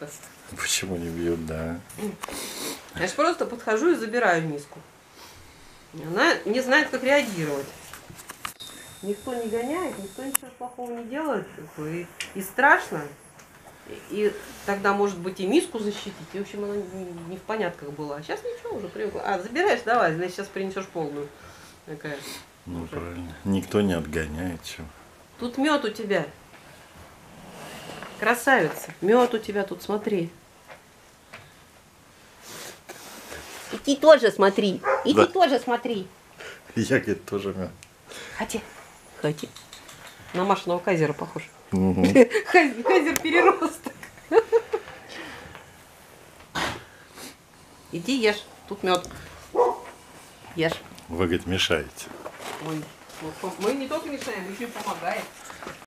просто. Почему не бьют, да? Я же просто подхожу и забираю миску. Она не знает, как реагировать. Никто не гоняет, никто ничего плохого не делает. И страшно. И тогда, может быть, и миску защитить. И, в общем, она не в понятках была. А сейчас ничего, уже привыкла. А, забираешь, давай, значит, сейчас принесешь полную. Такая. Ну, уже. Правильно. Никто не отгоняет. Чего. Тут мед у тебя. Красавица. Мед у тебя тут, смотри. И ты тоже смотри. И да. Ты тоже смотри. Я, говорит, тоже мед. Ходи. Ходи. На Машиного кайзера похож. Угу. Кайзер переросток. Иди ешь. Тут мед. Ешь. Вы, говорит, мешаете. Ой. Мы не только мешаем, еще и помогаем.